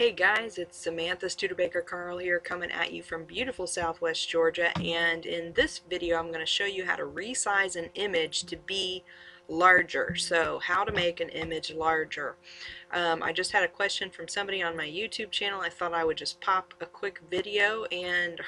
Hey guys, it's Samantha Studebaker Carl here coming at you from beautiful Southwest Georgia, and in this video I'm going to show you how to resize an image to be larger. So how to make an image larger. I just had a question from somebody on my YouTube channel. I thought I would just do a quick video and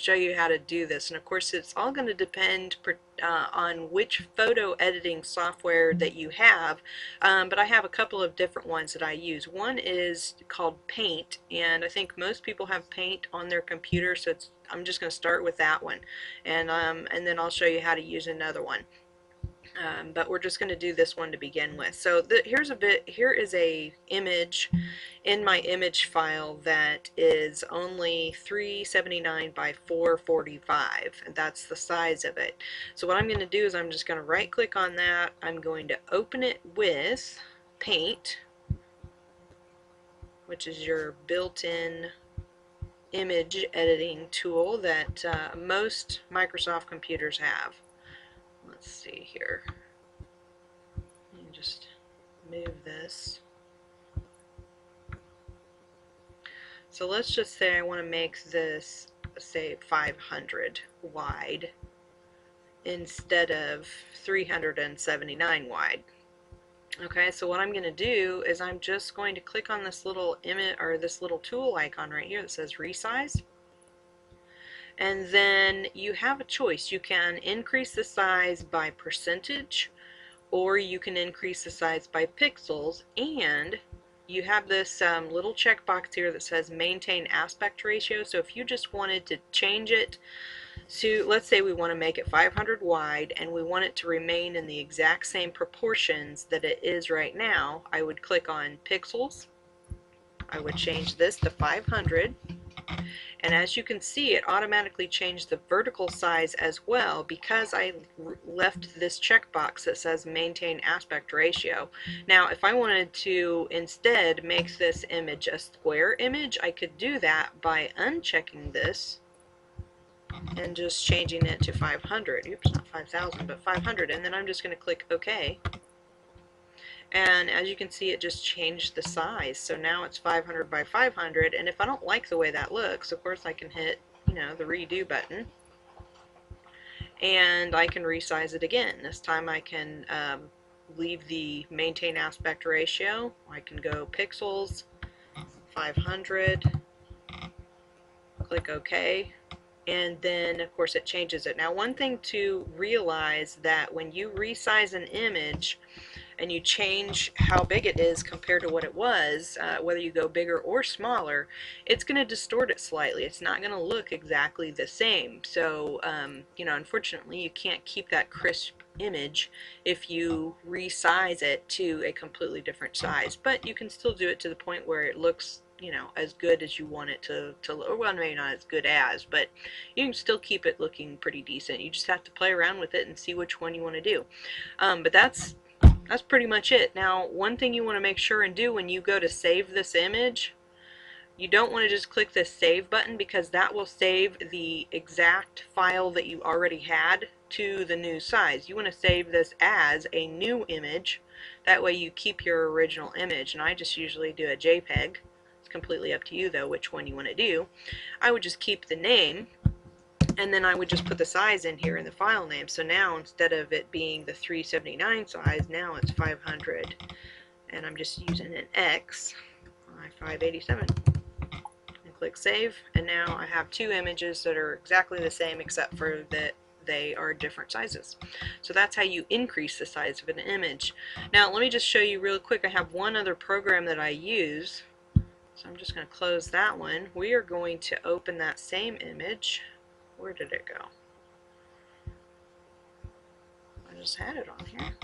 show you how to do this. And of course it's all going to depend on which photo editing software that you have, but I have a couple of different ones that I use. One is called Paint, and I think most people have Paint on their computer, so I'm just going to start with that one, and then I'll show you how to use another one. But we're just going to do this one to begin with. So here is a image in my image file that is only 379 by 445, and that's the size of it. So what I'm going to do is I'm just going to right click on that. I'm going to open it with Paint, which is your built-in image editing tool that most Microsoft computers have. Let's see here. Let me just move this. So let's just say I want to make this, say, 500 wide instead of 379 wide. Okay, so what I'm going to do is I'm just going to click on this little image or this little tool icon right here that says resize. And then you have a choice. You can increase the size by percentage, or you can increase the size by pixels, and you have this little checkbox here that says maintain aspect ratio. So if you just wanted to change it to, let's say we want to make it 500 wide and we want it to remain in the exact same proportions that it is right now, I would click on pixels. I would change this to 500. And as you can see, it automatically changed the vertical size as well, because I left this checkbox that says maintain aspect ratio. Now, if I wanted to instead make this image a square image, I could do that by unchecking this and just changing it to 500. Oops, not 5,000, but 500. And then I'm just going to click OK. And as you can see, it just changed the size. So now it's 500 by 500. And if I don't like the way that looks, of course I can hit, you know, the redo button, and I can resize it again. This time I can leave the maintain aspect ratio. I can go pixels, 500, click OK. And then of course it changes it. Now, one thing to realize that when you resize an image and you change how big it is compared to what it was, whether you go bigger or smaller, it's going to distort it slightly. It's not going to look exactly the same. So, you know, unfortunately, you can't keep that crisp image if you resize it to a completely different size. But you can still do it to the point where it looks, you know, as good as you want it to look. Well, maybe not as good as, but you can still keep it looking pretty decent. You just have to play around with it and see which one you want to do. But that's pretty much it. Now, one thing you want to make sure and do when you go to save this image, you don't want to just click the save button, because that will save the exact file that you already had to the new size. You want to save this as a new image. That way you keep your original image. And I just usually do a JPEG. It's completely up to you, though, which one you want to do. I would just keep the name, and then I would just put the size in here in the file name. So now, instead of it being the 379 size, now it's 500. And I'm just using an X by 587. And click save. And now I have two images that are exactly the same, except for that they are different sizes. So that's how you increase the size of an image. Now, let me just show you real quick. I have one other program that I use. So I'm just going to close that one. We are going to open that same image. Where did it go? I just had it on here.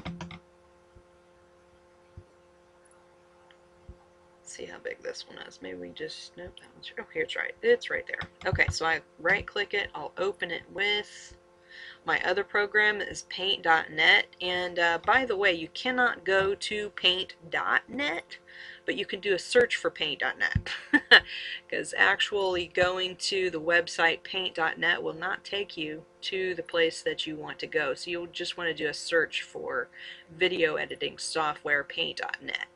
Let's see how big this one is. Maybe we just, nope, that one's, oh, here, it's right. It's right there. Okay, so I right click it. I'll open it with my other program is Paint.NET. And by the way, you cannot go to Paint.NET, but you can do a search for Paint.NET because actually going to the website Paint.NET will not take you to the place that you want to go. So you'll just want to do a search for video editing software Paint.NET.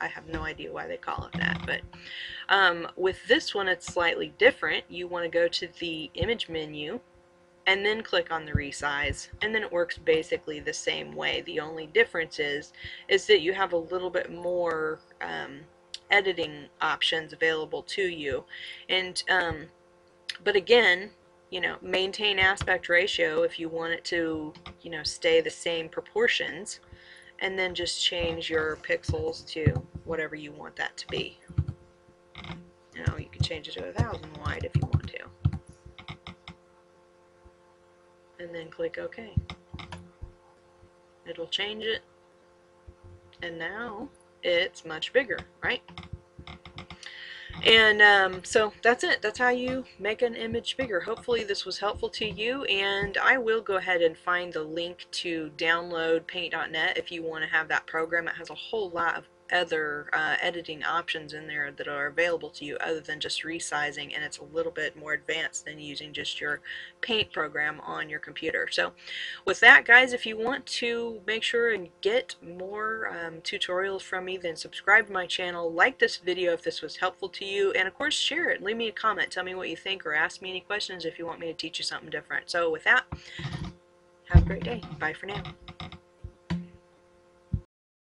I have no idea why they call it that, but with this one it's slightly different. You want to go to the image menu and then click on the resize, and then it works basically the same way. The only difference is that you have a little bit more editing options available to you, and but again, you know, maintain aspect ratio if you want it to, you know, stay the same proportions, and then just change your pixels to whatever you want that to be. Now you can change it to 1,000 wide if you want to. And then click OK. It'll change it, and now it's much bigger, right? And so that's it. That's how you make an image bigger. Hopefully this was helpful to you, and I will go ahead and find the link to download Paint.NET if you want to have that program. It has a whole lot of other editing options in there that are available to you other than just resizing, and it's a little bit more advanced than using just your Paint program on your computer. So with that, guys, if you want to make sure and get more tutorials from me, then subscribe to my channel, like this video if this was helpful to you, and of course share it. Leave me a comment, tell me what you think, or ask me any questions if you want me to teach you something different. So with that, have a great day. Bye for now.